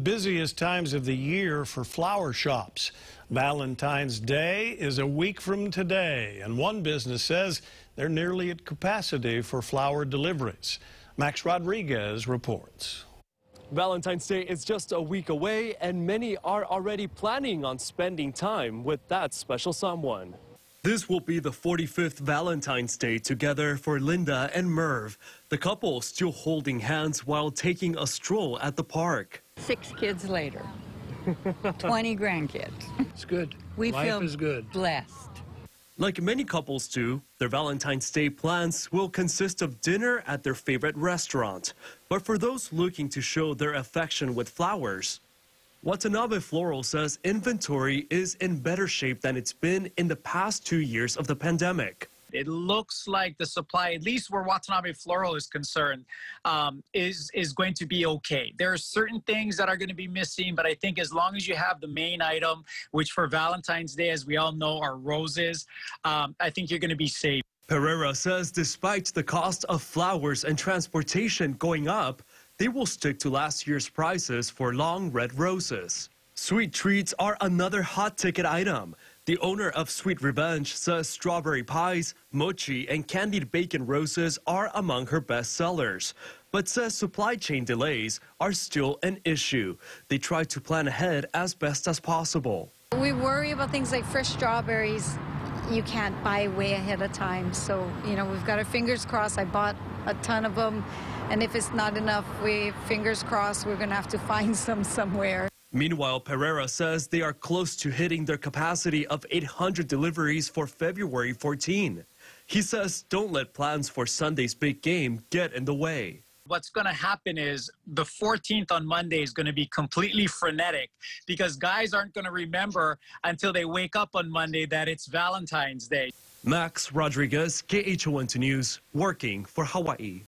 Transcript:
Busiest times of the year for flower shops. Valentine's Day is a week from today, and one business says they're nearly at capacity for flower deliveries. Max Rodriguez reports. Valentine's Day is just a week away, and many are already planning on spending time with that special someone. This will be the 45th Valentine's Day together for Linda and Merv. The couple still holding hands while taking a stroll at the park. 6 kids later, 20 grandkids. It's good. Life is good. Blessed. Like many couples do, their Valentine's Day plans will consist of dinner at their favorite restaurant. But for those looking to show their affection with flowers, Watanabe Floral says inventory is in better shape than it's been in the past 2 years of the pandemic. It looks like the supply, at least where Watanabe Floral is concerned, is going to be okay. There are certain things that are going to be missing, but I think as long as you have the main item, which for Valentine's Day, as we all know, are roses, I think you're going to be safe. Pereira says despite the cost of flowers and transportation going up, they will stick to last year's prices for long red roses. Sweet treats are another hot ticket item. The owner of Sweet Revenge says strawberry pies, mochi, and candied bacon roses are among her best sellers, but says supply chain delays are still an issue. They try to plan ahead as best as possible. We worry about things like fresh strawberries. You can't buy way ahead of time, so you know we've got our fingers crossed. I bought a ton of them, and if it's not enough, we fingers crossed we're gonna have to find some somewhere. Meanwhile, Pereira says they are close to hitting their capacity of 800 deliveries for February 14. He says don't let plans for Sunday's big game get in the way. What's going to happen is the 14th on Monday is going to be completely frenetic because guys aren't going to remember until they wake up on Monday that it's Valentine's Day. Max Rodriguez, KHON2 News, working for Hawaii.